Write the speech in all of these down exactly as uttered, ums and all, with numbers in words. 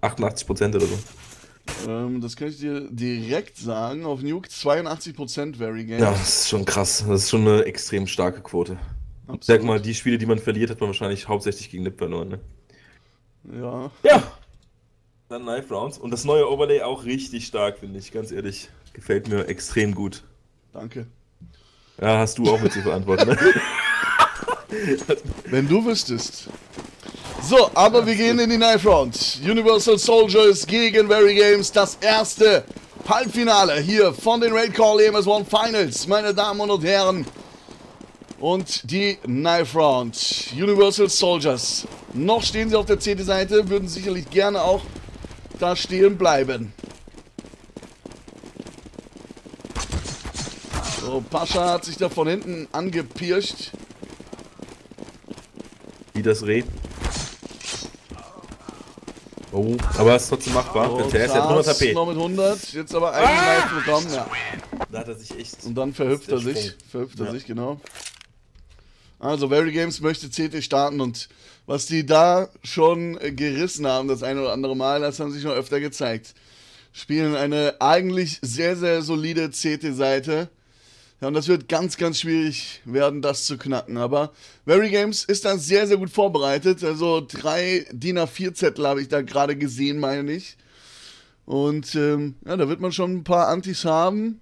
achtundachtzig Prozent oder so. Ähm, das kann ich dir direkt sagen. Auf Nuke zweiundachtzig Prozent VeryGames. Ja, das ist schon krass. Das ist schon eine extrem starke Quote. Absolut. Sag mal, die Spiele, die man verliert, hat man wahrscheinlich hauptsächlich gegen Nip verloren, ne? Ja. Ja! Dann Knife Rounds. Und das neue Overlay auch richtig stark, finde ich. Ganz ehrlich. Gefällt mir extrem gut. Danke. Ja, hast du auch mit zu verantworten, ne? Wenn du wüsstest. So, aber wir gehen in die Knife Round. Universal Soldiers gegen VeryGames. Das erste Halbfinale hier von den Raid Call E M S One Finals, meine Damen und Herren. Und die Knife Round. Universal Soldiers. Noch stehen sie auf der C T-Seite, würden sicherlich gerne auch da stehen bleiben. So, Pascha hat sich da von hinten angepirscht. Wie das Raid. Oh, aber es ist trotzdem machbar. Oh, der Tess hat hundert H P. Noch mit hundert, jetzt aber einen Knife bekommen. Ja. Da hat er sich echt. Und dann verhüpft er sich. Verhüpft er ja. sich, genau. Also, VeryGames möchte C T starten und was die da schon gerissen haben, das eine oder andere Mal, das haben sie schon öfter gezeigt. Spielen eine eigentlich sehr, sehr solide C T-Seite. Ja, und das wird ganz, ganz schwierig werden, das zu knacken. Aber VeryGames ist da sehr, sehr gut vorbereitet. Also drei D I N A vier Zettel habe ich da gerade gesehen, meine ich. Und ähm, ja, da wird man schon ein paar Antis haben.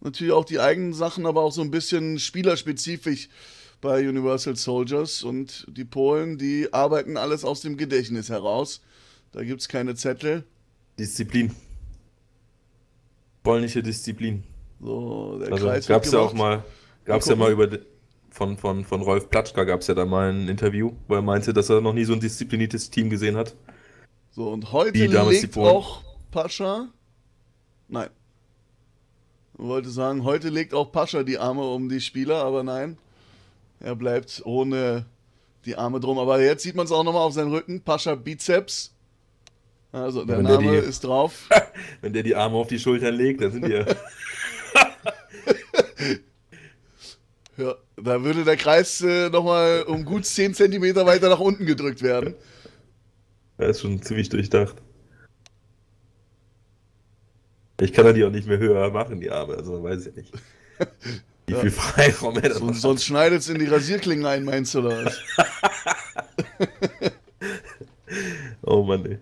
Natürlich auch die eigenen Sachen, aber auch so ein bisschen spielerspezifisch bei Universal Soldiers. Und die Polen, die arbeiten alles aus dem Gedächtnis heraus. Da gibt es keine Zettel. Disziplin. Polnische Disziplin. So, der also, Kreis gab's ja auch mal, gab's ja mal über von, von, von Rolf Platschka gab es ja da mal ein Interview, wo er meinte, dass er noch nie so ein diszipliniertes Team gesehen hat. So, und heute legt auch Pascha, nein, ich wollte sagen, heute legt auch Pascha die Arme um die Spieler, aber nein, er bleibt ohne die Arme drum. Aber jetzt sieht man es auch nochmal auf seinem Rücken, Pascha Bizeps. Also, der Name der die, ist drauf. Wenn der die Arme auf die Schultern legt, dann sind die ja... Ja, da würde der Kreis äh, nochmal um gut zehn Zentimeter weiter nach unten gedrückt werden. Das ist schon ziemlich durchdacht. Ich kann ja die auch nicht mehr höher machen, die Arme, also weiß ich nicht. Wie ja. viel Freiraum er das macht. Sonst schneidet es in die Rasierklingen ein, meinst du, oder was? Oh Mann, ey.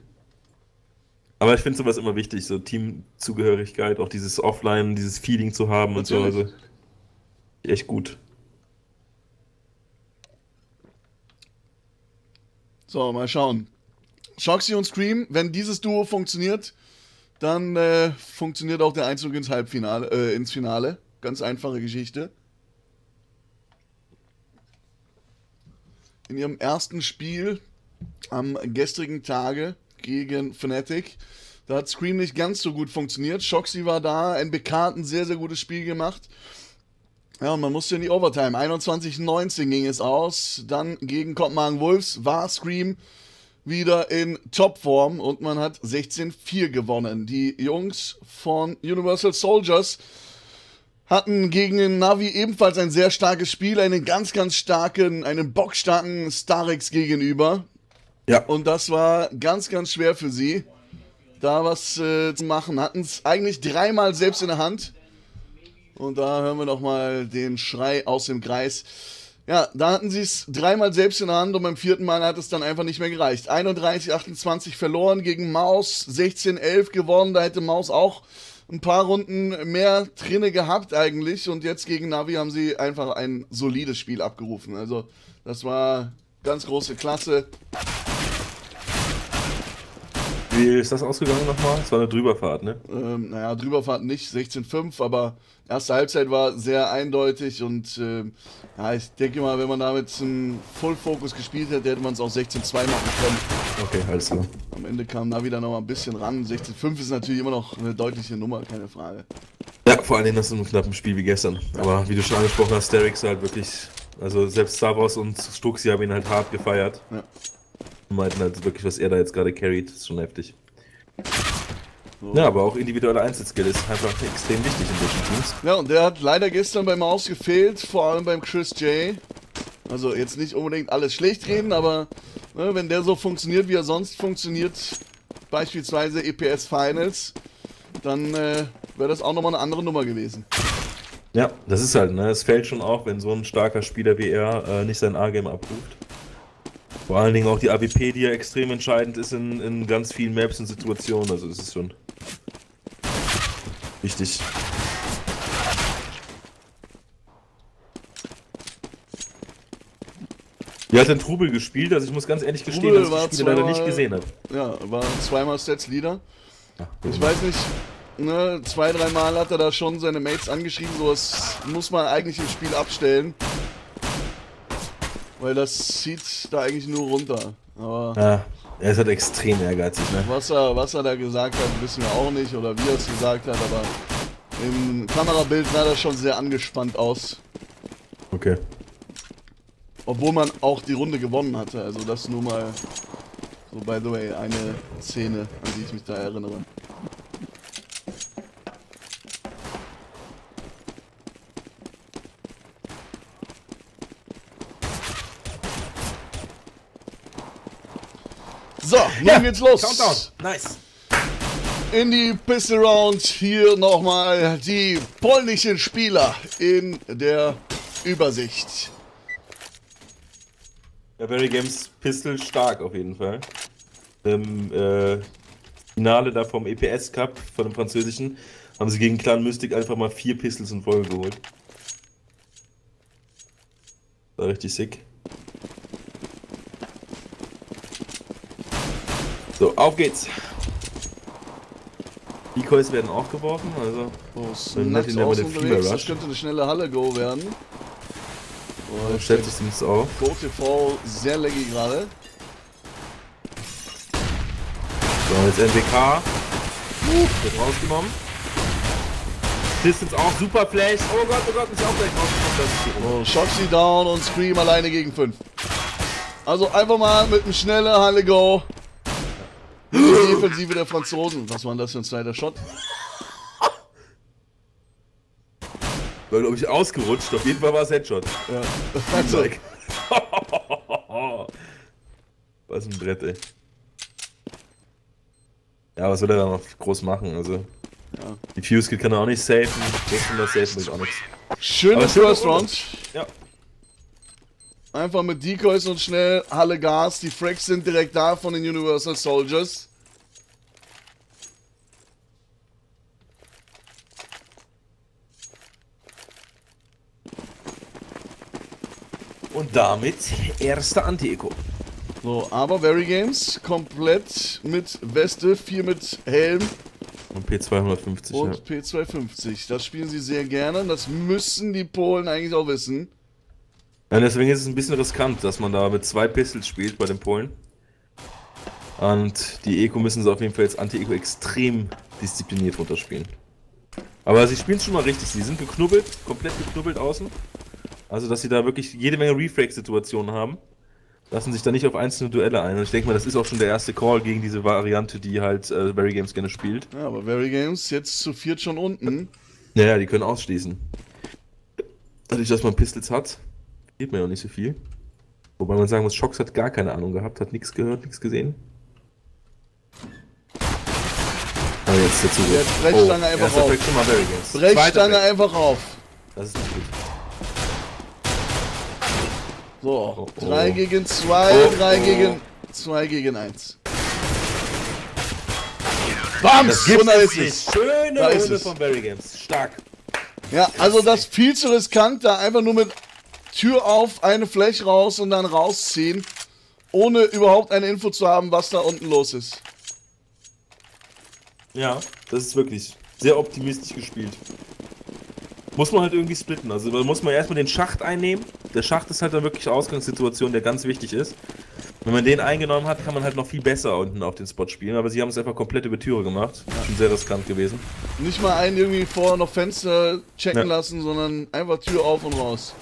Aber ich finde sowas immer wichtig, so Teamzugehörigkeit, auch dieses Offline, dieses Feeling zu haben. Natürlich. Und so. Also echt gut. So, mal schauen. Shoxy und Scream, wenn dieses Duo funktioniert, dann äh, funktioniert auch der Einzug ins Halbfinale, äh, ins Finale. Ganz einfache Geschichte. In ihrem ersten Spiel am gestrigen Tage gegen Fnatic. Da hat Scream nicht ganz so gut funktioniert. Shoxy war da, N B K hat ein sehr, sehr gutes Spiel gemacht. Ja, und man musste in die Overtime. einundzwanzig neunzehn ging es aus. Dann gegen Copenhagen Wolves war Scream wieder in Topform und man hat sechzehn vier gewonnen. Die Jungs von Universal Soldiers hatten gegen den Navi ebenfalls ein sehr starkes Spiel, einen ganz, ganz starken, einen bockstarken Starix gegenüber. Ja. Und das war ganz, ganz schwer für sie, da was äh, zu machen. Hatten es eigentlich dreimal selbst in der Hand. Und da hören wir nochmal den Schrei aus dem Kreis. Ja, da hatten sie es dreimal selbst in der Hand und beim vierten Mal hat es dann einfach nicht mehr gereicht. einunddreißig achtundzwanzig verloren gegen mouz, sechzehn elf gewonnen. Da hätte mouz auch ein paar Runden mehr drinne gehabt eigentlich. Und jetzt gegen Navi haben sie einfach ein solides Spiel abgerufen. Also das war ganz große Klasse. Wie ist das ausgegangen nochmal? Das war eine Drüberfahrt, ne? Ähm, naja, Drüberfahrt nicht, sechzehn fünf, aber erste Halbzeit war sehr eindeutig und äh, ja, ich denke mal, wenn man damit einen Full-Focus gespielt hätte, hätte man es auch sechzehn zwei machen können. Okay, alles klar. Am Ende kam Navi da nochmal ein bisschen ran. sechzehn fünf ist natürlich immer noch eine deutliche Nummer, keine Frage. Ja, vor allen Dingen das in einem knappen Spiel wie gestern. Aber wie du schon angesprochen hast, Derek halt wirklich, also selbst Savros und Stuxi haben ihn halt hart gefeiert. Ja. Meinten halt wirklich, was er da jetzt gerade carried, ist schon heftig. So. Ja, aber auch individuelle Einzelskill ist einfach extrem wichtig in solchen Teams. Ja, und der hat leider gestern beim mouz gefehlt, vor allem beim chrisJ. Also jetzt nicht unbedingt alles schlecht reden, aber ne, wenn der so funktioniert, wie er sonst funktioniert, beispielsweise E P S Finals, dann äh, wäre das auch nochmal eine andere Nummer gewesen. Ja, das ist halt, ne? Es fällt schon auf, wenn so ein starker Spieler wie er äh, nicht sein A-Game abruft. Vor allen Dingen auch die A W P, die ja extrem entscheidend ist in, in ganz vielen Maps und Situationen, also es ist schon wichtig. Ihr habt den Troubley gespielt, also ich muss ganz ehrlich gestehen, Troubley dass ich die Spiele leider nicht gesehen habe. Ja, war zweimal Stats-Leader. Ich weiß nicht, ne, zwei, dreimal hat er da schon seine Mates angeschrieben, sowas muss man eigentlich im Spiel abstellen. Weil das zieht da eigentlich nur runter. Aber ja, er ist halt extrem ehrgeizig, ne? Was er, was er da gesagt hat, wissen wir auch nicht, oder wie er es gesagt hat, aber im Kamerabild sah das schon sehr angespannt aus. Okay. Obwohl man auch die Runde gewonnen hatte, also das nur mal so by the way eine Szene, an die ich mich da erinnere. So, nun ja, geht's los. Countdown. Nice. In die Pistol Round hier nochmal die polnischen Spieler in der Übersicht. Ja, VeryGames Pistol stark auf jeden Fall. Im äh, Finale da vom E P S Cup, von dem französischen, haben sie gegen Clan Mystik einfach mal vier Pistols in Folge geholt. War richtig sick. So, auf geht's! Decoys werden auch geworfen, also... Oh, Snacks aus unterwegs, das könnte eine schnelle Halle-Go werden. Oh, oh, stellt es uns auf. GoTV sehr laggy gerade. So, jetzt N B K. Uh, wird rausgenommen. Distance auch, super Flash. Oh Gott, oh Gott, ist auch gleich rausgenommen. Oh, Shoxy down und Scream alleine gegen fünf. Also einfach mal mit einem schnellen Halle-Go. Die Defensive der Franzosen. Was war denn das für ein zweiter Shot? War, glaube ich, ausgerutscht. Auf jeden Fall war es Headshot. Ja. Also. Was ein Brett, ey. Ja, was will er da noch groß machen? Also. Ja. Die Fuse-Kit kann er auch nicht safen. Das safen ist auch nichts. Schöne First Round. Ja. Einfach mit Decoys und schnell Halle Gas. Die Frags sind direkt da von den Universal Soldiers. Und damit erste Anti-Eco. So, aber VeryGames komplett mit Weste, vier mit Helm. Und P zweihundertfünfzig. Und ja. P zweihundertfünfzig. Das spielen sie sehr gerne. Das müssen die Polen eigentlich auch wissen. Ja, deswegen ist es ein bisschen riskant, dass man da mit zwei Pistols spielt bei den Polen. Und die Eco müssen sie auf jeden Fall jetzt Anti-Eco extrem diszipliniert runterspielen. Aber sie spielen es schon mal richtig, sie sind geknubbelt, komplett geknubbelt außen. Also dass sie da wirklich jede Menge Refrag-Situationen haben. Lassen sich da nicht auf einzelne Duelle ein. Und ich denke mal, das ist auch schon der erste Call gegen diese Variante, die halt äh, VeryGames gerne spielt. Ja, aber VeryGames jetzt zu viert schon unten. Naja, die können ausschließen. Dadurch, dass man Pistols hat. Geht mir ja auch nicht so viel. Wobei man sagen muss, Shox hat gar keine Ahnung gehabt, hat nichts gehört, nichts gesehen. Aber jetzt dazu. Jetzt Brechstange oh, einfach auf. Brechstange einfach auf. Das ist nicht gut. So, drei oh, oh. gegen zwei, drei oh, oh. gegen zwei gegen eins. Bams! hundertsechzig! Schöne Runde von VeryGames. Stark. Ja, also das viel zu riskant, da einfach nur mit Tür auf, eine Fläche raus und dann rausziehen, ohne überhaupt eine Info zu haben, was da unten los ist. Ja, das ist wirklich sehr optimistisch gespielt. Muss man halt irgendwie splitten, also da muss man erstmal den Schacht einnehmen. Der Schacht ist halt dann wirklich eine Ausgangssituation, der ganz wichtig ist. Wenn man den eingenommen hat, kann man halt noch viel besser unten auf den Spot spielen, aber sie haben es einfach komplett über Türe gemacht. Ja. Schon sehr riskant gewesen. Nicht mal einen irgendwie vorher noch Fenster checken ja. lassen, sondern einfach Tür auf und raus.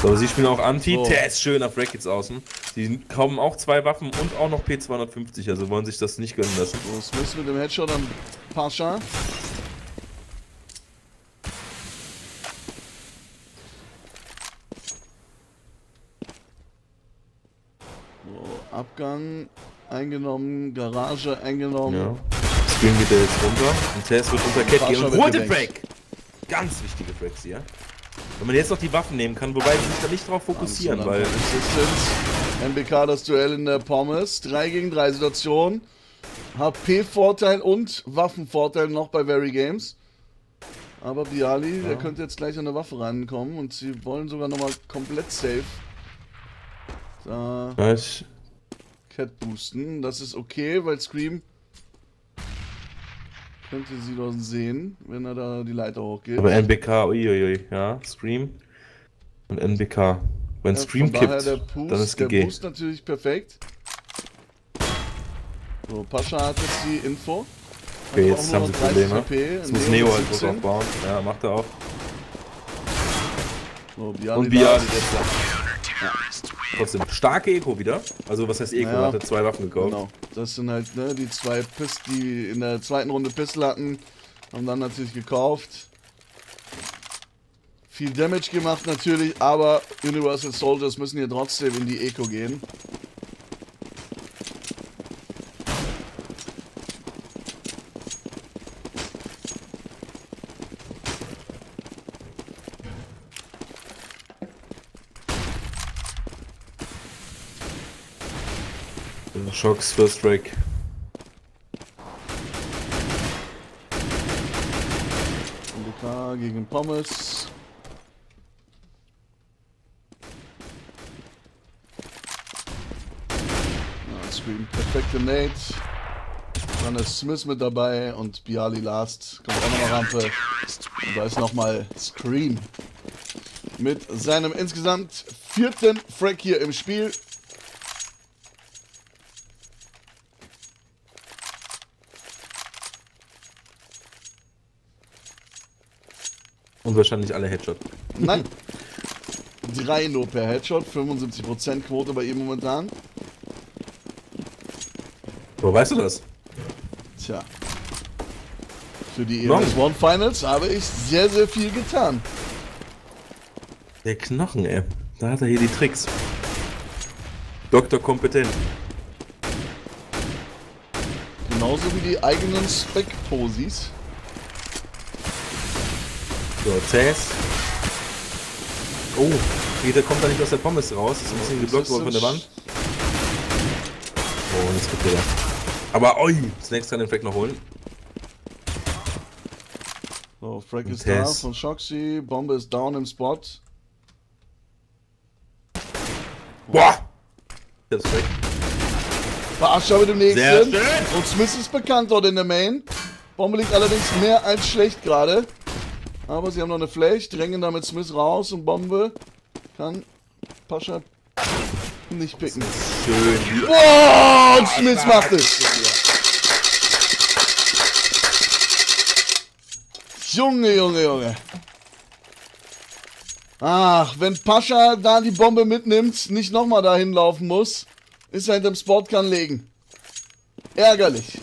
So, aber sie spielen auch Anti. Oh. Tess, schön auf Rackets außen. Sie haben auch zwei Waffen und auch noch P zweihundertfünfzig, also wollen sich das nicht gönnen lassen. So, Smith mit dem Headshot an Pascha. Abgang eingenommen, Garage eingenommen. Ja. Scream geht der jetzt runter und Tess wird unter Cat gehen und holt den Break! Ganz wichtige Breaks hier. Wenn man jetzt noch die Waffen nehmen kann, wobei sie sich da nicht drauf fokussieren, weil... Existence, N B K das Duell in der Pommes, drei gegen drei Situation, H P-Vorteil und Waffenvorteil noch bei VeryGames. Aber Byali, ja, der könnte jetzt gleich an der Waffe rankommen und sie wollen sogar nochmal komplett safe. Da... Was? Cat boosten, das ist okay, weil Scream... Könnt ihr sie doch sehen, wenn er da die Leiter hochgeht. Aber N B K, uiuiui, ja, Scream und N B K. Wenn ja, Scream kippt, der Pust, dann ist G G. Der Boost natürlich perfekt. So, Pascha hat jetzt die Info. Okay, also jetzt haben sie Probleme. Jetzt muss Neo halt was aufbauen. Ja, macht er auch. So, Byali und Byali jetzt ja. Trotzdem, starke Eco wieder. Also, was heißt Eco? Naja, hat er zwei Waffen gekauft. Genau. Das sind halt, ne, die zwei Pist, die in der zweiten Runde Pistol hatten. Haben dann natürlich gekauft. Viel Damage gemacht natürlich, aber Universal Soldiers müssen hier trotzdem in die Eco gehen. Shox, first break. N B K gegen Pommes. Ja, Scream, perfekte Nade. Dann ist Smith mit dabei und Byali last. Kommt auch nochmal Rampe. Und da ist nochmal Scream. Mit seinem insgesamt vierten Frag hier im Spiel. Und wahrscheinlich alle Headshot. Nein. Drei nur per Headshot, fünfundsiebzig Prozent Quote bei ihm momentan. Wo weißt du das? Tja. Für die E P S One Finals habe ich sehr, sehr viel getan. Der Knochen, ey. Da hat er hier die Tricks. Doktor kompetent. Genauso wie die eigenen Spec-Posis. So, Tess. Oh, Peter kommt da nicht aus der Pommes raus. Ist ein bisschen geblockt worden von der Wand. Oh, jetzt kommt wieder. Aber oi, das nächste kann den Frag noch holen. So, Frag ist da von Shoxy. Bombe ist down im Spot. Boah! Das ist Frag. Pascha mit dem nächsten. Und Smith ist bekannt dort in der Main. Bombe liegt allerdings mehr als schlecht gerade. Aber sie haben noch eine Flash, drängen damit Smith raus und Bombe kann Pascha nicht picken. Schön. Boah, und Smith macht es. Junge, Junge, Junge. Ach, wenn Pascha da die Bombe mitnimmt, nicht nochmal dahin laufen muss, ist er hinterm Spot, kann legen. Ärgerlich.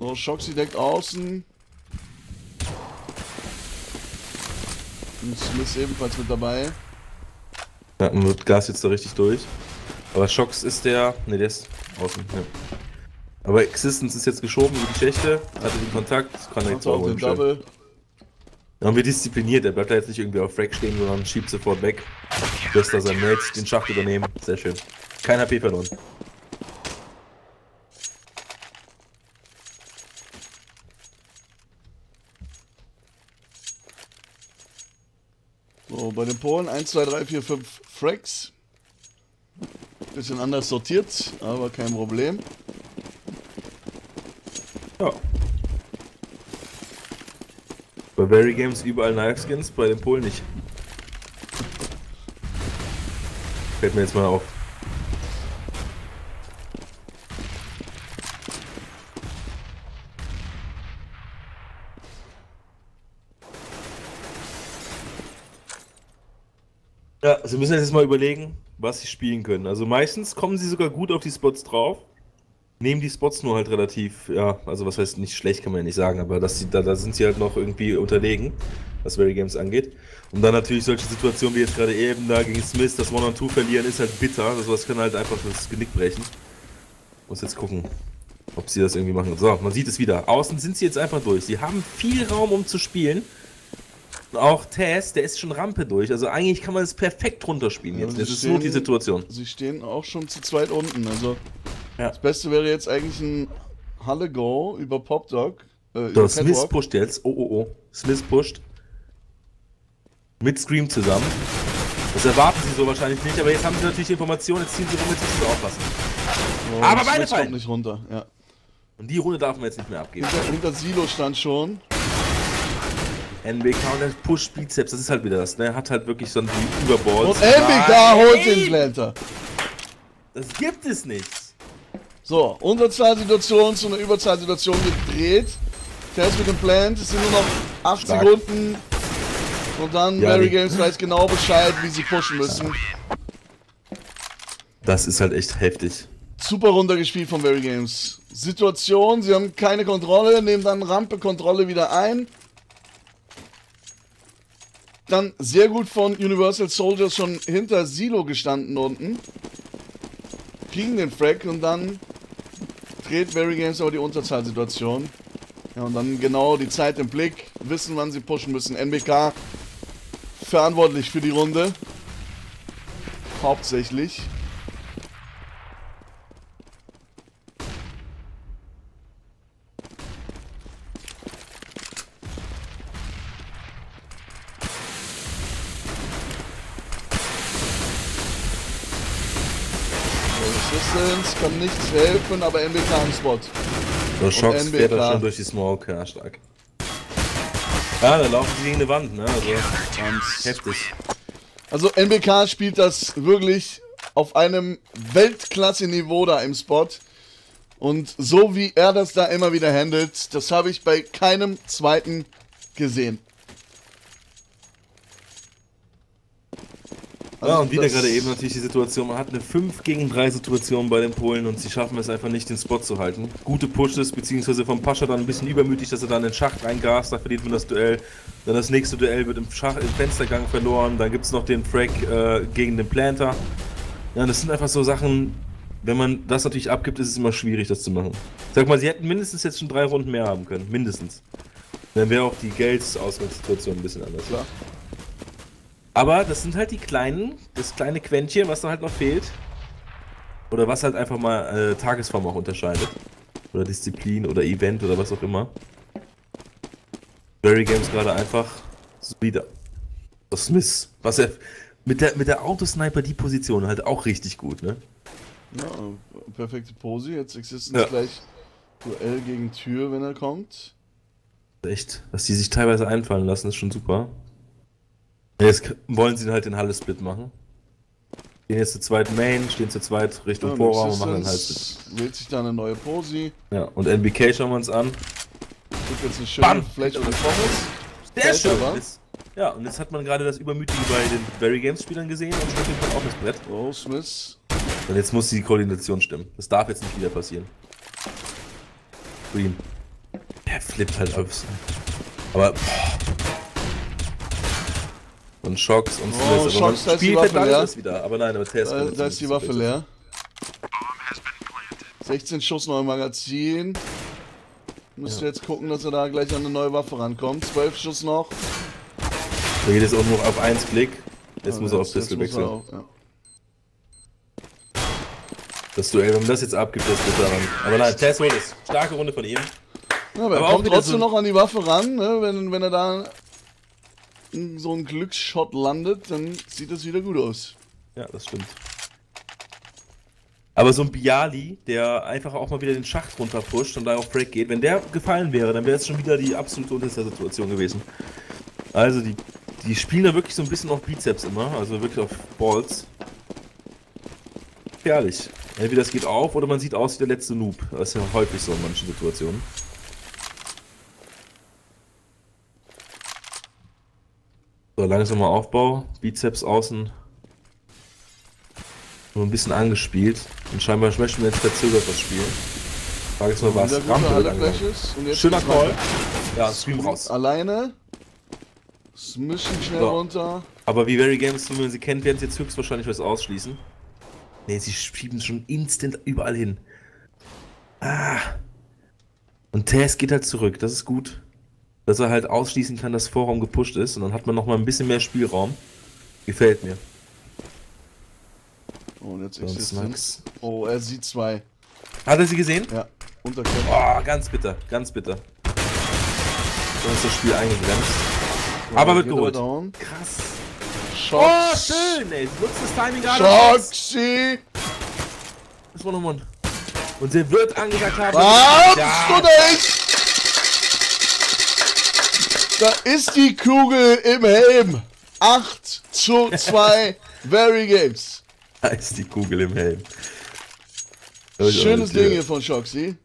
So, Shoxy deckt außen. Und Smith ebenfalls mit dabei. Ja, und wird Gas jetzt da richtig durch. Aber Shox ist der... Ne, der ist außen. Ja. Aber Existence ist jetzt geschoben in die Schächte. Hatte den Kontakt, kann er jetzt auch holen. Dann haben wir diszipliniert. Er bleibt da jetzt nicht irgendwie auf Frag stehen, sondern schiebt sofort weg. Lässt da sein Mate den Schacht übernehmen. Sehr schön. Kein H P verloren. So, bei den Polen eins, zwei, drei, vier, fünf Frags. Bisschen anders sortiert, aber kein Problem. Ja. Bei VeryGames überall Knifeskins, bei den Polen nicht. Fällt mir jetzt mal auf. Ja, sie müssen jetzt mal überlegen, was sie spielen können. Also meistens kommen sie sogar gut auf die Spots drauf. nehmen die Spots nur halt relativ, ja, also was heißt nicht schlecht, kann man ja nicht sagen, aber dass sie, da, da sind sie halt noch irgendwie unterlegen, was VeryGames angeht. Und dann natürlich solche Situationen wie jetzt gerade eben da gegen Smith, das One-on-Two verlieren ist halt bitter, also das kann halt einfach das Genick brechen. Muss jetzt gucken, ob sie das irgendwie machen. So, man sieht es wieder, außen sind sie jetzt einfach durch, sie haben viel Raum um zu spielen. Auch Tess, der ist schon Rampe durch, also eigentlich kann man es perfekt runterspielen jetzt, ja, das ist nur die Situation. Sie stehen auch schon zu zweit unten, also ja. Das Beste wäre jetzt eigentlich ein Halle-Go über Popdog. Äh, so, Smith pusht jetzt, oh oh oh, Smith pusht. Mit Scream zusammen. Das erwarten sie so wahrscheinlich nicht, aber jetzt haben sie natürlich Informationen, jetzt ziehen sie rum, jetzt müssen sie aufpassen. Oh, aber beide fallen! Kommt nicht runter, ja. Und die Runde darf man jetzt nicht mehr abgeben. Hinter, hinter Silo stand schon. N B K und der Push Bizeps, das ist halt wieder das, ne? Hat halt wirklich so einen Überballs. Und N B K ah, holt ey. Den Planter. Das gibt es nicht. So, Unterzahlsituation zu einer Überzahlsituation gedreht. Test mit dem Plant, es sind nur noch acht Stark. Sekunden. Und dann ja, VeryGames weiß genau Bescheid, wie sie pushen müssen. Das ist halt echt heftig. Super runtergespielt von VeryGames. Situation, sie haben keine Kontrolle, nehmen dann Rampe-Kontrolle wieder ein. Dann sehr gut von Universal Soldiers schon hinter Silo gestanden unten. Kriegen den Frag und dann dreht VeryGames aber die Unterzahlsituation. Ja, und dann genau die Zeit im Blick, wissen wann sie pushen müssen. N B K verantwortlich für die Runde. Hauptsächlich. Kann nichts helfen, aber N B K im Spot. So, Shoxy fährt da schon durch die Smoke, ja, stark. Ja, da laufen sie gegen eine Wand, ne? Also, ganz heftig. Also, N B K spielt das wirklich auf einem Weltklasse-Niveau da im Spot. Und so wie er das da immer wieder handelt, das habe ich bei keinem zweiten gesehen. Also ja, und wieder gerade eben natürlich die Situation, man hat eine fünf gegen drei Situation bei den Polen und sie schaffen es einfach nicht, den Spot zu halten. Gute Pushes, beziehungsweise vom Pascha dann ein bisschen übermütig, dass er dann in den Schacht reingast, da verliert man das Duell. Dann das nächste Duell wird im, Schach, im Fenstergang verloren, dann gibt es noch den Frag äh, gegen den Planter. Ja, das sind einfach so Sachen, wenn man das natürlich abgibt, ist es immer schwierig, das zu machen. Sag mal, sie hätten mindestens jetzt schon drei Runden mehr haben können, mindestens. Dann wäre auch die Geldsausgangssituation ein bisschen anders, klar. Aber das sind halt die kleinen, das kleine Quäntchen, was da halt noch fehlt. Oder was halt einfach mal äh, Tagesform auch unterscheidet. Oder Disziplin oder Event oder was auch immer. VeryGames gerade einfach wieder. Das Smith, was er mit der, mit der Autosniper die Position halt auch richtig gut, ne? Ja, perfekte Pose. Jetzt Existence ja. Gleich Duell gegen Tür, wenn er kommt. Echt, was die sich teilweise einfallen lassen, ist schon super. Jetzt wollen sie halt den Halle-Split machen. Gehen jetzt zu zweit Main, stehen zu zweit Richtung ja, Vorraum und machen den Halle-Split. Wählt sich da eine neue Posi. Ja, und N B K schauen wir uns an. Gibt jetzt eine schöne Fläche von Sehr schön! Ist, ja, und jetzt hat man gerade das Übermütige bei den VeryGames-Spielern gesehen und schlägt man auf das Brett. Oh, Smith. Und jetzt muss die Koordination stimmen. Das darf jetzt nicht wieder passieren. Green. Der flippt halt auf. Aber... Und Shocks und Smith. Oh, Shocks, da ist die Waffe leer. Ist wieder. Aber nein, aber Tess da, da ist die Waffe leer. sechzehn Schuss noch im Magazin. Müsst ja. Jetzt gucken, dass er da gleich an eine neue Waffe rankommt. zwölf Schuss noch. Da geht es auch nur auf einen Klick. Jetzt ja, muss er auf Pistol wechseln. Auch, ja. Das Duell, wenn man das jetzt abgibt, das geht daran. Aber nein, Tess holt es. Starke Runde von ihm. Ja, aber, aber er kommt trotzdem so noch an die Waffe ran, ne? wenn, wenn er da... so ein Glücksshot landet, dann sieht das wieder gut aus. Ja, das stimmt. Aber so ein Byali, der einfach auch mal wieder den Schacht runter pusht und da auf Break geht, wenn der gefallen wäre, dann wäre es schon wieder die absolute unterste Situation gewesen. Also die, die spielen da wirklich so ein bisschen auf Bizeps immer, also wirklich auf Balls. Gefährlich. Entweder das geht auf oder man sieht aus wie der letzte Noob. Das ist ja häufig so in manchen Situationen. So, langsamer Aufbau, Bizeps außen, nur ein bisschen angespielt und scheinbar möchten wir jetzt verzögert das Spiel. Frage ist nur was. Schöner Call. Ja, Scream raus. Alleine. Smishen schnell so. Runter. Aber wie VeryGames, wenn man sie kennt, werden sie jetzt höchstwahrscheinlich was ausschließen. Ne, sie schieben schon instant überall hin. Ah. Und Tess geht halt zurück, das ist gut. Dass er halt ausschließen kann, dass Vorraum gepusht ist und dann hat man nochmal ein bisschen mehr Spielraum. Gefällt mir. Oh, und jetzt Existence. Oh, er sieht zwei. Hat er sie gesehen? Ja. Unterkopf. Oh, ganz bitter, ganz bitter. Dann ist das Spiel eingegrenzt. Ja, aber wird geholt. Krass. Shox. Oh, schön, ey. Sie nutzt das Timing gerade. Shoxy! Das war noch mal. Und sie wird angesagt haben. Ah, ja. Da ist die Kugel im Helm. acht zu zwei VeryGames. Da ist die Kugel im Helm. Schönes Ding hier von Shoxy.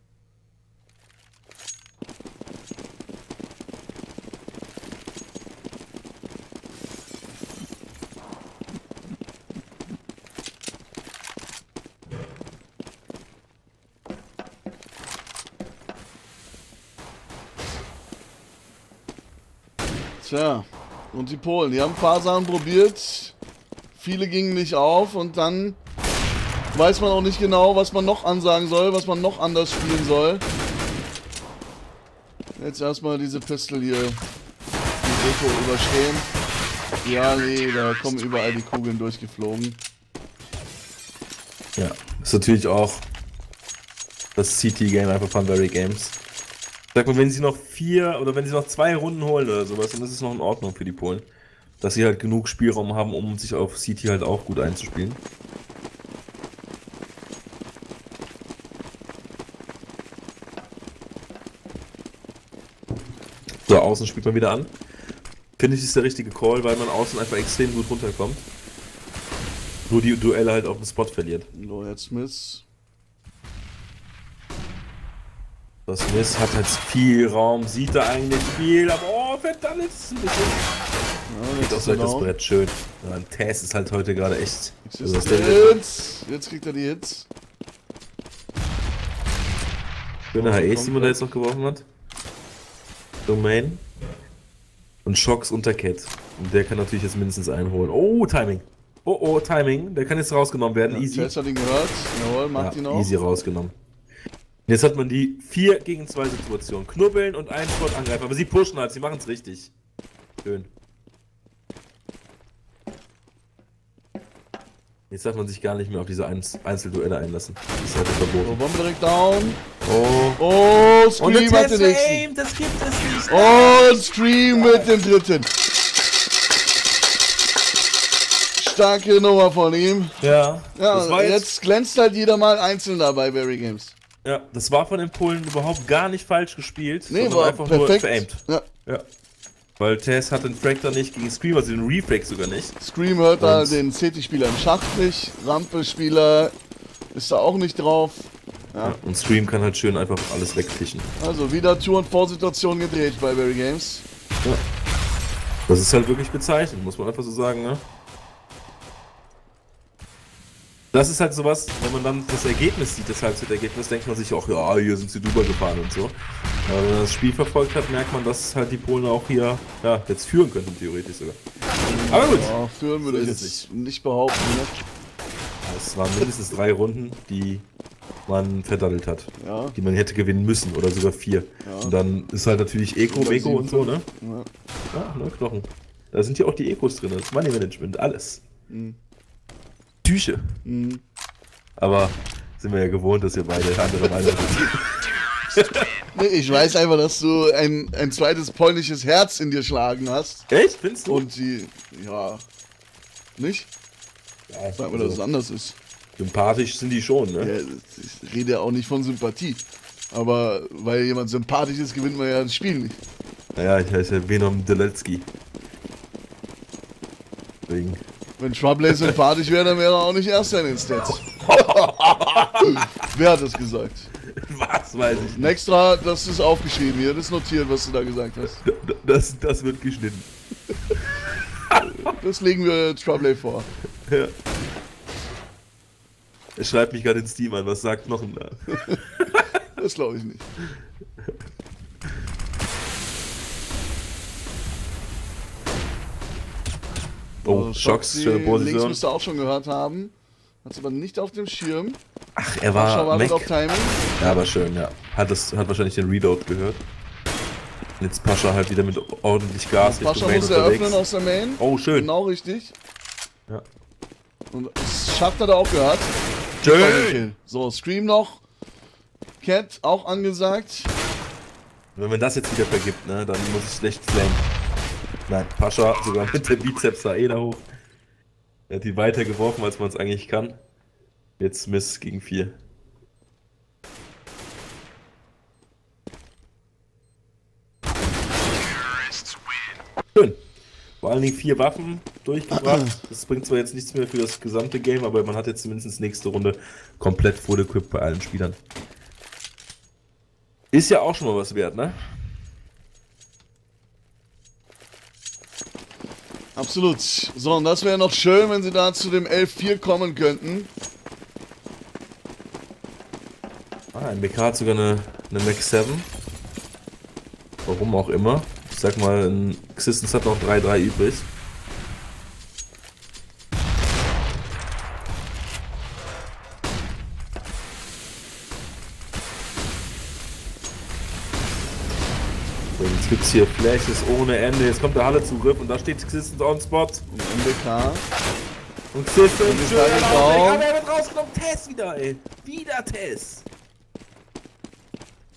Tja, und die Polen, die haben ein paar Sachen probiert. Viele gingen nicht auf und dann weiß man auch nicht genau, was man noch ansagen soll, was man noch anders spielen soll. Jetzt erstmal diese Pistole hier, die Echo überstehen. Ja, nee, da kommen überall die Kugeln durchgeflogen. Ja, ist natürlich auch das C T-Game einfach von VeryGames. Sag mal, wenn sie noch vier oder wenn sie noch zwei Runden holen oder sowas, dann ist es noch in Ordnung für die Polen. Dass sie halt genug Spielraum haben, um sich auf C T halt auch gut einzuspielen. So, außen spielt man wieder an. Finde ich, ist der richtige Call, weil man außen einfach extrem gut runterkommt. Nur die Duelle halt auf dem Spot verliert. So, jetzt Smith. Das Smith hat halt viel Raum, sieht da eigentlich viel, aber oh, verdammt, ist ein bisschen. Ja, geht auch gleich das Brett schön. Ja, ein Tess ist halt heute gerade echt. Also ist der jetzt, jetzt kriegt er die Hits. Schöne H Es, die man da jetzt noch geworfen hat. Domain. Und Shox unter Cat. Und der kann natürlich jetzt mindestens einholen. Oh, Timing. Oh, oh, Timing. Der kann jetzt rausgenommen werden. Ja, easy. Tess hat ihn gehört. Jawohl, macht ja, ihn auch. Easy rausgenommen. Jetzt hat man die vier gegen zwei Situation. Knubbeln und einen Spot angreifen. Aber sie pushen halt, sie machen es richtig. Schön. Jetzt darf man sich gar nicht mehr auf diese Einz Einzelduelle einlassen. Das ist halt verboten. Oh, Bombe direkt down. Oh. Oh, Scream hat den nächsten. Das gibt es nicht. Oh, Scream mit dem dritten. Starke Nummer von ihm. Ja. Ja, das war jetzt, jetzt glänzt halt jeder mal einzeln dabei bei VeryGames. Ja, das war von den Polen überhaupt gar nicht falsch gespielt, nee, sondern war einfach perfekt. Nur veraimt. Ja. Ja. Weil Tess hat den Frag da nicht gegen Scream, also den Reflex sogar nicht. Scream hört und da den C T-Spieler im Schacht nicht, Rampe-Spieler ist da auch nicht drauf. Ja. Ja, und Scream kann halt schön einfach alles wegfischen. Also wieder Tour- und Vorsituation gedreht bei VeryGames. Ja. Das ist halt wirklich bezeichnend, muss man einfach so sagen, ne? Das ist halt sowas, wenn man dann das Ergebnis sieht, das Halbzeit-Ergebnis, denkt man sich auch, ja, hier sind sie drüber gefahren und so. Aber wenn man das Spiel verfolgt hat, merkt man, dass halt die Polen auch hier, ja, jetzt führen könnten, theoretisch sogar. Aber gut! Ja, führen würde ich jetzt nicht, nicht behaupten, ne? Es waren mindestens drei Runden, die man verdattelt hat. Ja. Die man hätte gewinnen müssen, oder sogar vier. Ja. Und dann ist halt natürlich Eko, Meko und so, ne? Ja. Ah, ne, Knochen. Da sind hier auch die Ekos drin, das Money Management, alles. Mhm. Tüche. Mhm. Aber sind wir ja gewohnt, dass wir beide andere Meinung sind. Nee, ich weiß einfach, dass du ein, ein zweites polnisches Herz in dir schlagen hast. Echt? Findest du? Und die, ja, nicht? Ja, ich sag mal, dass es anders ist. Sympathisch sind die schon, ne? Ja, ich rede ja auch nicht von Sympathie. Aber weil jemand sympathisch ist, gewinnt man ja das Spiel nicht. Naja, ich heiße Venom Delecki. Deswegen. Wenn Troubley sympathisch wäre, dann wäre er auch nicht Erster in den Stats. Wer hat das gesagt? Was weiß ich nicht. Nextra, das ist aufgeschrieben hier, das notiert, was du da gesagt hast. Das, das wird geschnitten. Das legen wir Troubley vor. Ja. Er schreibt mich gerade in Steam an, was sagt Knochen da? Das glaube ich nicht. Oh, oh Shoxy, schöne Position. Links müsst ihr auch schon gehört haben. Hat's aber nicht auf dem Schirm. Ach, er war weg. Auf Timing. Ja, aber schön, ja. Hat, das, hat wahrscheinlich den Reload gehört. Und jetzt Pascha halt wieder mit ordentlich Gas. Und Pascha muss eröffnen aus der Main. Oh, schön. Genau richtig. Ja. Und das schafft hat er auch gehört. Schön. So, Scream noch. Cat auch angesagt. Wenn man das jetzt wieder vergibt, ne, dann muss ich schlecht flanken. Nein, Pascha sogar mit dem Bizeps da eh da hoch. Er hat die weiter geworfen, als man es eigentlich kann. Jetzt Smith gegen vier. Schön. Vor allen Dingen vier Waffen durchgebracht. Das bringt zwar jetzt nichts mehr für das gesamte Game, aber man hat jetzt zumindest nächste Runde komplett full equipped bei allen Spielern. Ist ja auch schon mal was wert, ne? Absolut. So, und das wäre noch schön, wenn sie da zu dem elf vier kommen könnten. Ah, N B K hat sogar eine, eine Mac sieben. Warum auch immer. Ich sag mal, ein Existence hat noch drei drei übrig. Jetzt gibt's hier Flashes ohne Ende, jetzt kommt der Halle-Zugriff und da steht Existence on Spot. Und M B K. Und Existence, und schön, aber er wird rausgenommen, Tess wieder, ey. Wieder Tess.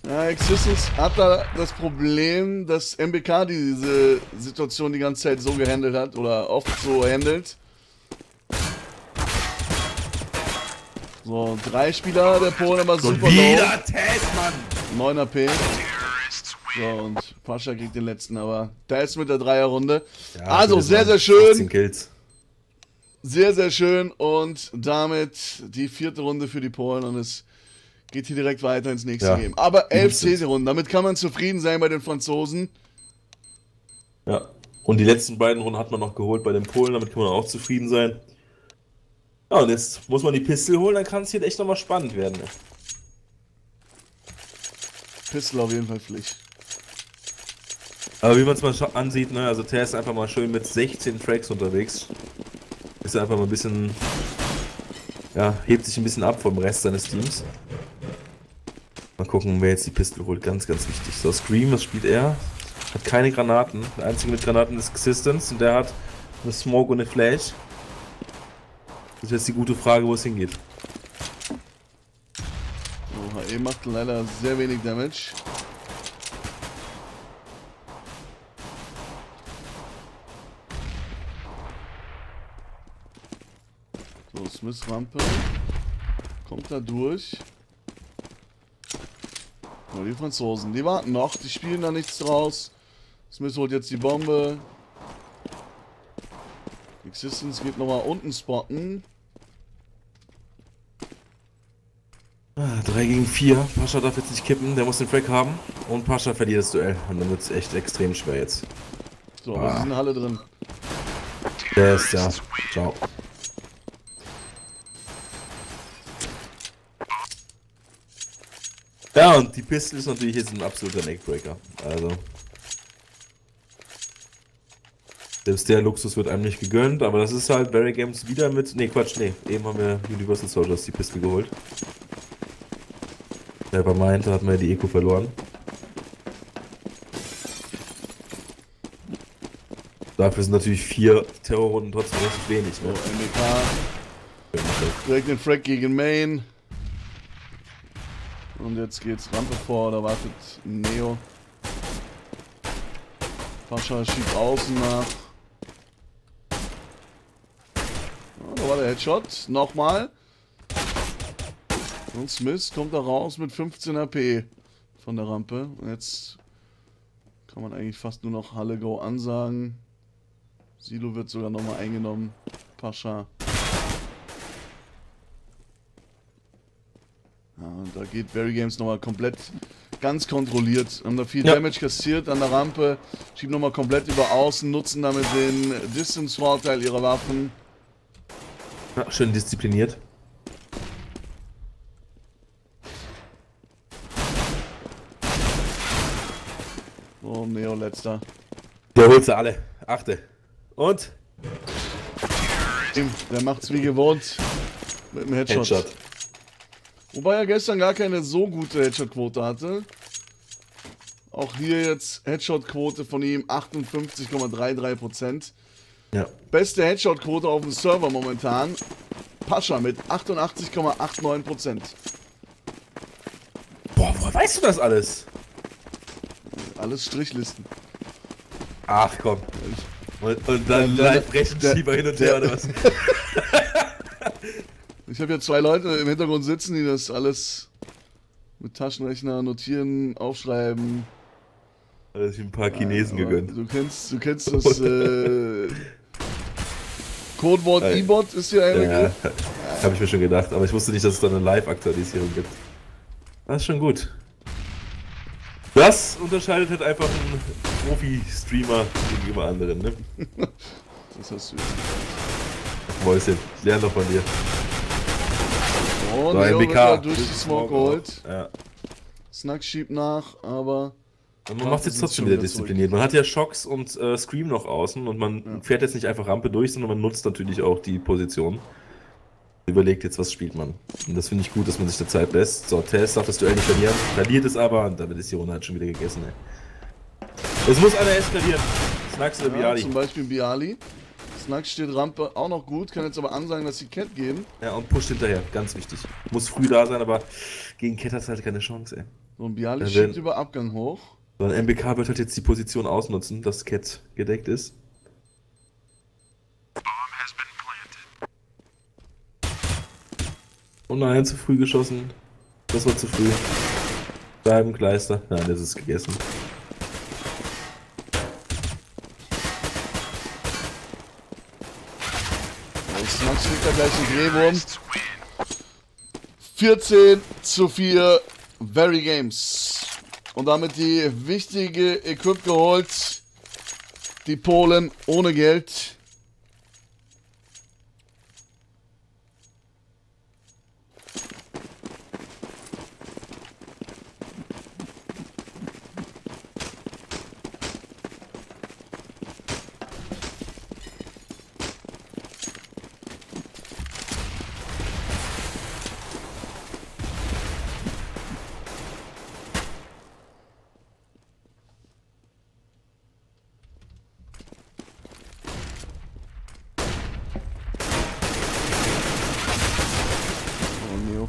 Ja, Existence hat da das Problem, dass M B K diese Situation die ganze Zeit so gehandelt hat, oder oft so handelt. So, drei Spieler, der Polen aber super low. Wieder Tess, Mann. neun A P. So, und Pascha kriegt den letzten, aber da ist mit der Dreierrunde. Ja, also sehr, sehr schön. Sehr, sehr schön. Und damit die vierte Runde für die Polen und es geht hier direkt weiter ins nächste ja. Game. Aber elf C C-Runden, damit kann man zufrieden sein bei den Franzosen. Ja, und die letzten beiden Runden hat man noch geholt bei den Polen, damit kann man auch zufrieden sein. Ja, und jetzt muss man die Pistole holen, dann kann es hier echt nochmal spannend werden. Pistole auf jeden Fall Pflicht. Aber wie man es mal ansieht, ne, also Tess ist einfach mal schön mit sechzehn Tracks unterwegs. Ist einfach mal ein bisschen, ja, hebt sich ein bisschen ab vom Rest seines Teams. Mal gucken, wer jetzt die Pistole holt, ganz, ganz wichtig. So, Scream, was spielt er? Hat keine Granaten, der einzige mit Granaten ist Existence und der hat eine Smoke und eine Flash. Das ist jetzt die gute Frage, wo es hingeht. Oh, H E macht leider sehr wenig Damage. Smith Rampe kommt da durch. Oh, die Franzosen, die warten noch, die spielen da nichts draus. Smith holt jetzt die Bombe. Existence geht nochmal unten spotten. Ah, drei gegen vier. Pascha darf jetzt nicht kippen, der muss den Frag haben. Und Pascha verliert das Duell. Und dann wird es echt extrem schwer jetzt. So, ah. Wir sind in der Halle drin. Der ist da. Ciao. Ja, und die Pistole ist natürlich jetzt ein absoluter Neckbreaker, also selbst der Luxus wird einem nicht gegönnt, aber das ist halt VeryGames wieder mit, ne Quatsch, ne, eben haben wir Universal Soldiers die Pistole geholt. Selber meinte, hat man ja die Eco verloren. Dafür sind natürlich vier Terrorrunden trotzdem relativ wenig, ne? So, M D K, direkt den Frag gegen Main. Und jetzt geht's Rampe vor, da wartet Neo. Pascha schiebt außen nach. Oh, da war der Headshot, nochmal. Und Smith kommt da raus mit fünfzehn A P von der Rampe. Und jetzt kann man eigentlich fast nur noch Halle Go ansagen. Silo wird sogar nochmal eingenommen. Pascha. Da geht VeryGames nochmal komplett ganz kontrolliert. Haben da viel ja. Damage kassiert an der Rampe. Schieben nochmal komplett über außen, nutzen damit den Distance-Vorteil ihrer Waffen. Ja, schön diszipliniert. und Neo letzter. Der holt sie alle. Achte. Und? Der macht's wie gewohnt. Mit dem Headshot. Headshot. Wobei er gestern gar keine so gute Headshot-Quote hatte. Auch hier jetzt Headshot-Quote von ihm achtundfünfzig Komma dreiunddreißig Prozent. Ja. Beste Headshot-Quote auf dem Server momentan. Pascha mit achtundachtzig Komma neunundachtzig Prozent. Boah, woher weißt du das alles? Alles Strichlisten. Ach komm. Und, und dann live rechts schieber hin und her oder was? Ich habe ja zwei Leute im Hintergrund sitzen, die das alles mit Taschenrechner notieren, aufschreiben. Alles also ein paar Chinesen ah, gegönnt. Du kennst, du kennst das äh, Codewort E-Bot ist hier ein ja, habe ich mir schon gedacht, aber ich wusste nicht, dass es da eine Live-Aktualisierung gibt. Das ist schon gut. Das unterscheidet halt einfach einen Profi-Streamer gegenüber anderen, ne? Das hast du jetzt. Mäuschen, lern doch von dir. Oh, so, Neo wird da durch die Smoke geholt. Ja. Snack schiebt nach, aber... Und man macht jetzt trotzdem wieder diszipliniert. Man hat ja Shocks und äh, Scream noch außen und man ja. fährt jetzt nicht einfach Rampe durch, sondern man nutzt natürlich auch die Position. Überlegt jetzt, was spielt man. Und das finde ich gut, dass man sich da Zeit lässt. So, Tess darf das Duell nicht verlieren. Verliert es aber und damit ist die Runde halt schon wieder gegessen, ey. Es muss einer eskalieren. Snacks oder ja, Byali. Zum Beispiel Byali. Snacks steht Rampe auch noch gut, kann jetzt aber ansagen, dass sie Cat geben. Ja, und pusht hinterher, ganz wichtig. Muss früh da sein, aber gegen Cat hast du halt keine Chance, ey. So, und Byali ja, schiebt über Abgang hoch. So, ein M B K wird halt jetzt die Position ausnutzen, dass Cat gedeckt ist. Oh nein, zu früh geschossen. Das war zu früh. Scheibenkleister. Nein, das ist gegessen. Max kriegt da gleich einen Drehwurm. vierzehn zu vier VeryGames. Und damit die wichtige Equip geholt. Die Polen ohne Geld.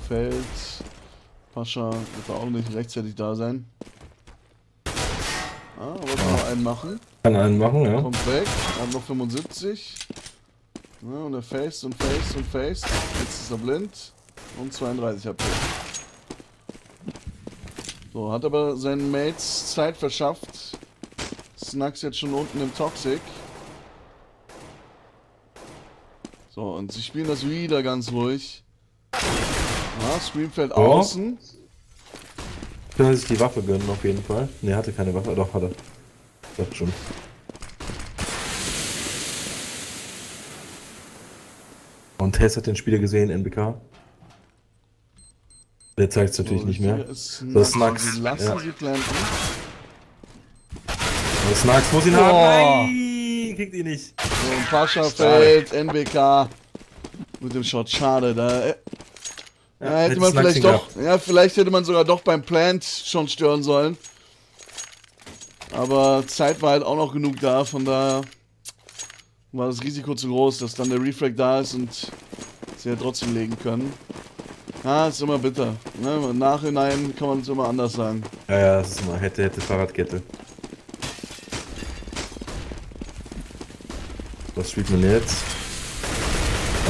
Feld. Pascha wird auch nicht rechtzeitig da sein. Ah, aber kann ja. einen machen. Kann einen machen, ja. Kommt weg, hat noch fünfundsiebzig. Ja, und er faced und faced und faced. Jetzt ist er blind. Und zweiunddreißig H P. So, hat aber seinen Mates Zeit verschafft. Snacks jetzt schon unten im Toxic. So, und sie spielen das wieder ganz ruhig. Ah, Scream fällt oh. außen. Kann sich die Waffe gönnen auf jeden Fall. Ne, hatte keine Waffe, doch hat er. Sagt schon. Und Tess hat den Spieler gesehen, N B K. Der zeigt es natürlich so, nicht mehr. So, Snacks. Lassen ja. sie planten. So, Snacks muss ihn oh. haben. Nein, kriegt ihn nicht. So, ein Pascha fällt, N B K. Mit dem Shot, schade, da. Ja, ja, hätte man vielleicht doch, ja, vielleicht hätte man sogar doch beim Plant schon stören sollen. Aber Zeit war halt auch noch genug da, von daher war das Risiko zu groß, dass dann der Refrag da ist und sie ja halt trotzdem legen können. Ah, ist immer bitter. Ne? Im Nachhinein kann man es immer anders sagen. Ja, ja, das ist immer hätte, hätte, Fahrradkette. Was spielt man jetzt?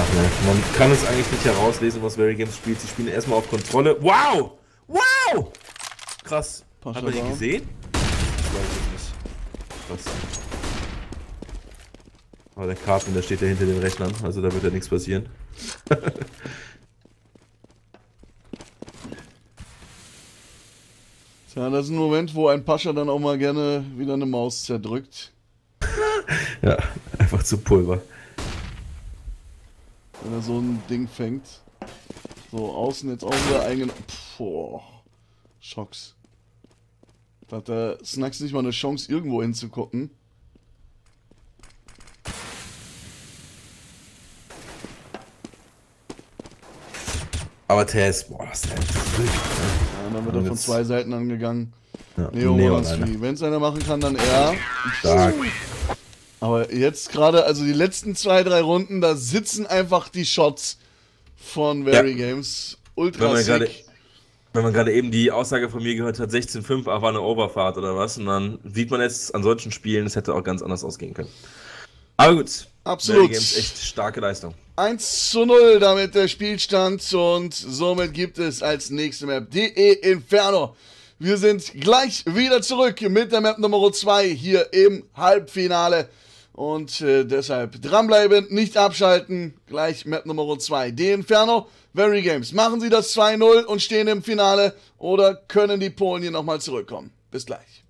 Ach ne, man kann es eigentlich nicht herauslesen, was VeryGames spielt. Sie spielen erstmal auf Kontrolle. Wow! Wow! Krass. Pascha hat man ihn gesehen? Ich weiß es nicht. Krass. Aber der Karten, der steht ja hinter den Rechnern, also da wird ja nichts passieren. Tja, das ist ein Moment, wo ein Pascha dann auch mal gerne wieder eine Maus zerdrückt. Ja, einfach zu Pulver. Wenn er so ein Ding fängt. So, außen jetzt auch wieder eigen... Boah. Schocks. Da hat der Snacks nicht mal eine Chance, irgendwo hinzugucken. Aber Tess, boah, das ist halt schwierig, ne? Ja, dann wird er von zwei Seiten angegangen. Ja, Neo, Neo wenn es einer machen kann, dann er. Stark. Aber jetzt gerade, also die letzten zwei, drei Runden, da sitzen einfach die Shots von VeryGames. Ja. Ultra sick. Wenn man gerade eben die Aussage von mir gehört hat, sechzehn fünf, ach, war eine Overfahrt oder was. Und dann sieht man jetzt an solchen Spielen, es hätte auch ganz anders ausgehen können. Aber gut. Absolut. VeryGames, echt starke Leistung. eins zu null damit der Spielstand und somit gibt es als nächste Map die Inferno. Wir sind gleich wieder zurück mit der Map Nummer zwei hier im Halbfinale und äh, deshalb dranbleiben, nicht abschalten, gleich Map Nummer zwei, die Inferno, VeryGames. Machen sie das zwei null und stehen im Finale oder können die Polen hier nochmal zurückkommen? Bis gleich.